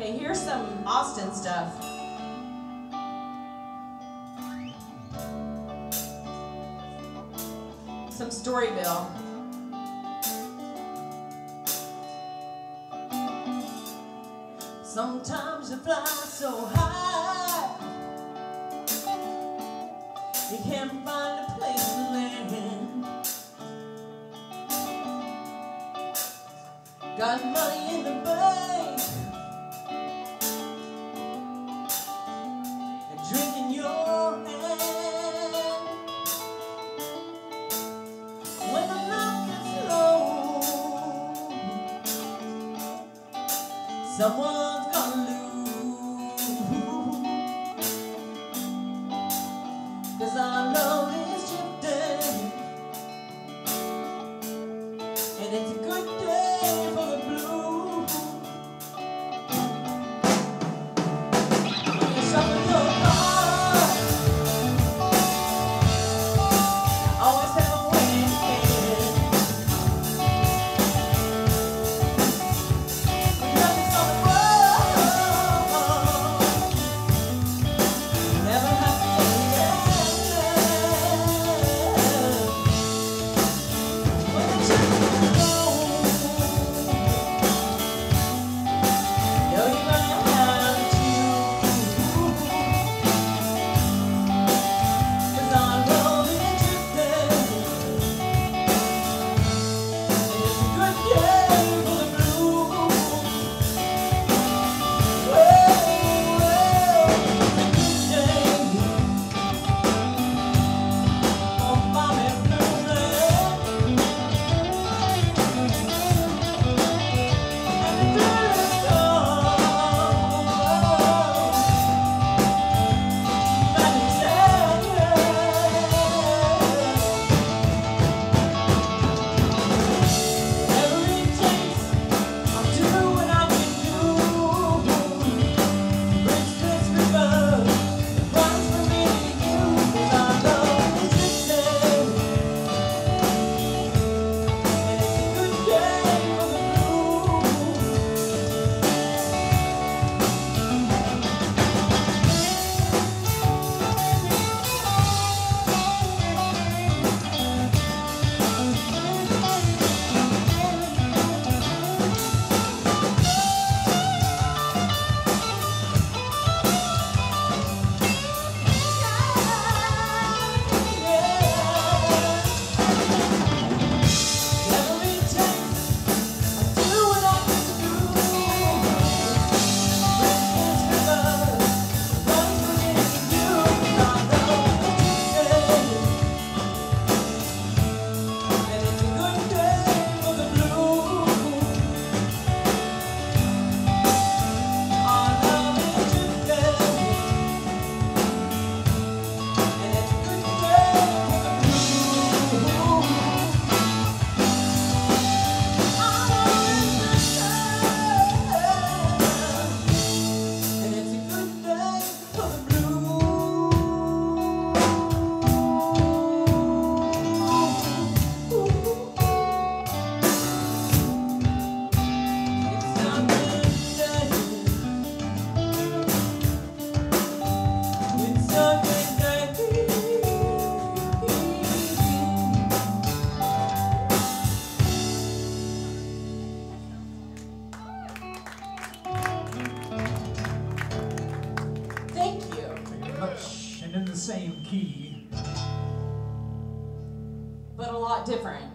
Okay, here's some Austin stuff. Some Storyville. Sometimes you fly so high, you can't find a place to land. Got money in the bank and drink in your hand. When the night gets low, someone same key, but a lot different.